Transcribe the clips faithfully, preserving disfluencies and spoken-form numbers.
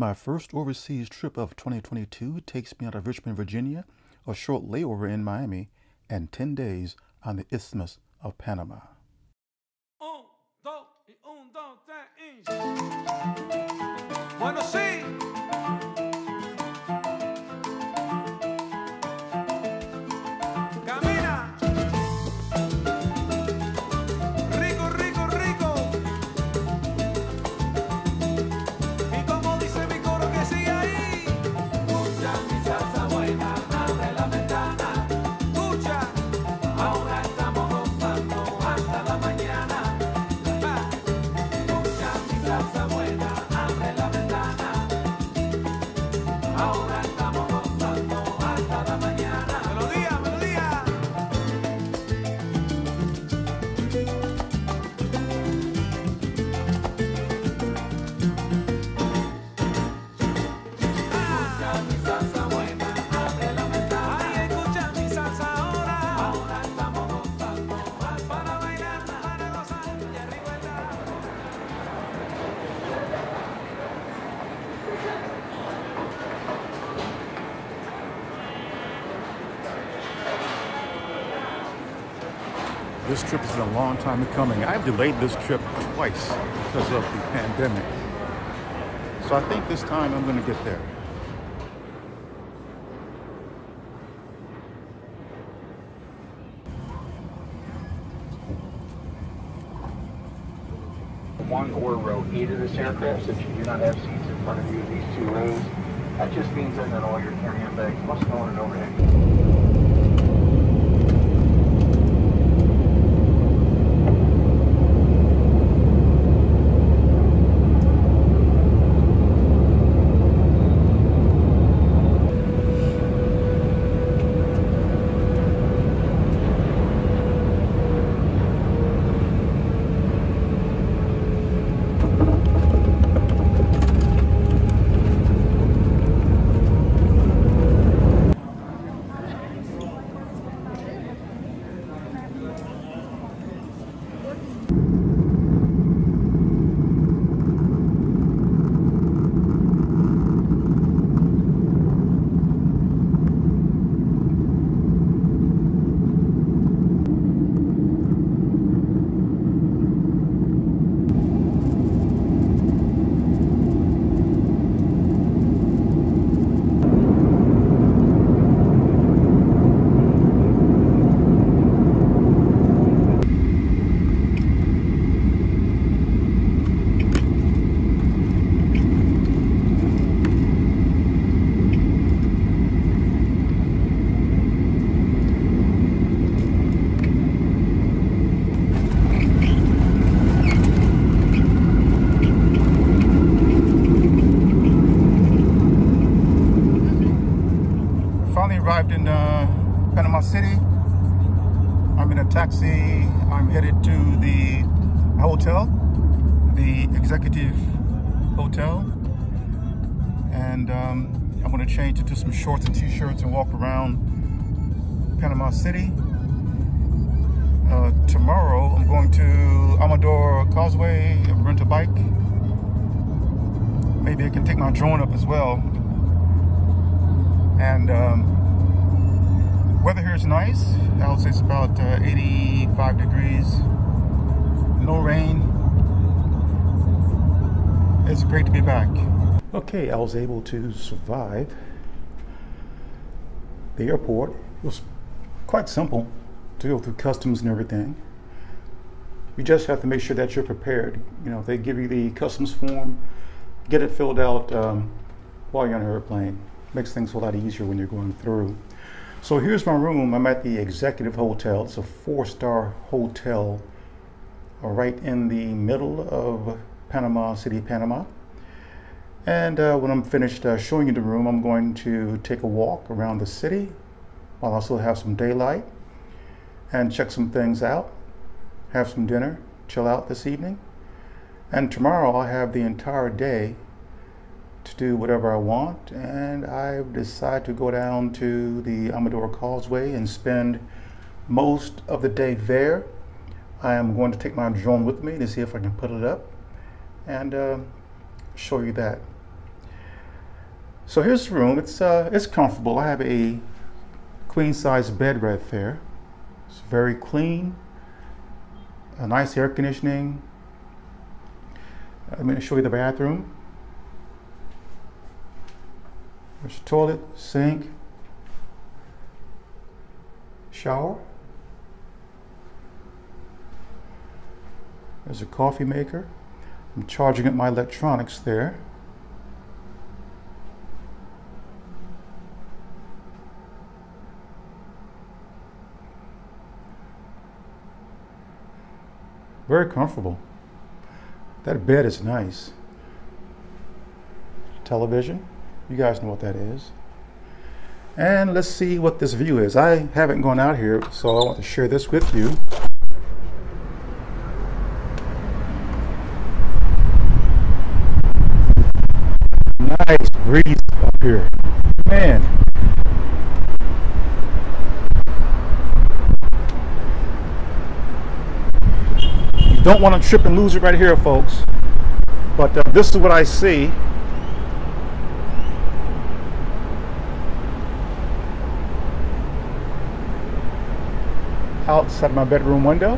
My first overseas trip of twenty twenty-two takes me out of Richmond, Virginia, a short layover in Miami, and ten days on the Isthmus of Panama. Un, dos, y un, dos, tres, bueno, sí. This trip has been a long time coming. I've delayed this trip twice because of the pandemic. So I think this time I'm going to get there. One or row eight of this aircraft, since you do not have seats in front of you in these two rows, that just means that all your carry-on bags must go on an overhead. Arrived in uh, Panama City. I'm in a taxi. I'm headed to the hotel, the Executive Hotel, and um, I'm going to change into some shorts and t-shirts and walk around Panama City. Uh, tomorrow I'm going to Amador Causeway, rent a bike. Maybe I can take my drone up as well. And um, weather here is nice. I would say it's about uh, eighty-five degrees, no rain. It's great to be back. Okay, I was able to survive the airport. It was quite simple to go through customs and everything. You just have to make sure that you're prepared. You know, they give you the customs form, get it filled out um, while you're on an airplane. Makes things a lot easier when you're going through. So here's my room. I'm at the Executive Hotel. It's a four-star hotel right in the middle of Panama City, Panama. And uh, when I'm finished uh, showing you the room, I'm going to take a walk around the city while I still have some daylight and check some things out, have some dinner, chill out this evening. And tomorrow I'll have the entire day to do whatever I want, and I decide to go down to the Amador Causeway and spend most of the day there. I am going to take my drone with me to see if I can put it up and uh, show you that. So here's the room. It's uh, it's comfortable. I have a queen size bed right there. It's very clean. A nice air conditioning. I'm going to show you the bathroom. There's a toilet, sink, shower. There's a coffee maker. I'm charging up my electronics there. Very comfortable. That bed is nice. Television. You guys know what that is. And let's see what this view is. I haven't gone out here, so I want to share this with you. Nice breeze up here. Man. You don't want to trip and lose it right here, folks. But uh, this is what I see. Outside my bedroom window.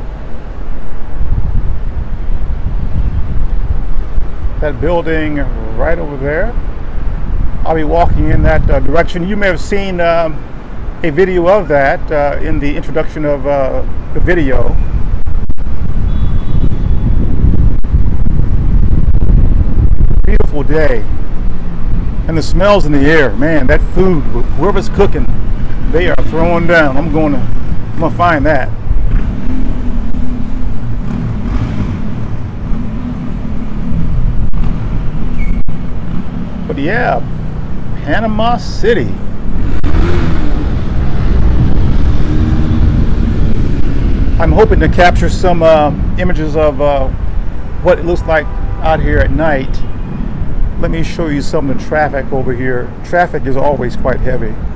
That building right over there. I'll be walking in that uh, direction. You may have seen um, a video of that uh, in the introduction of uh, the video. Beautiful day. And the smells in the air. Man, that food, whoever's cooking, they are throwing down. I'm going to I'm gonna find that. But yeah, Panama City. I'm hoping to capture some uh, images of uh, what it looks like out here at night. Let me show you some of the traffic over here. Traffic is always quite heavy.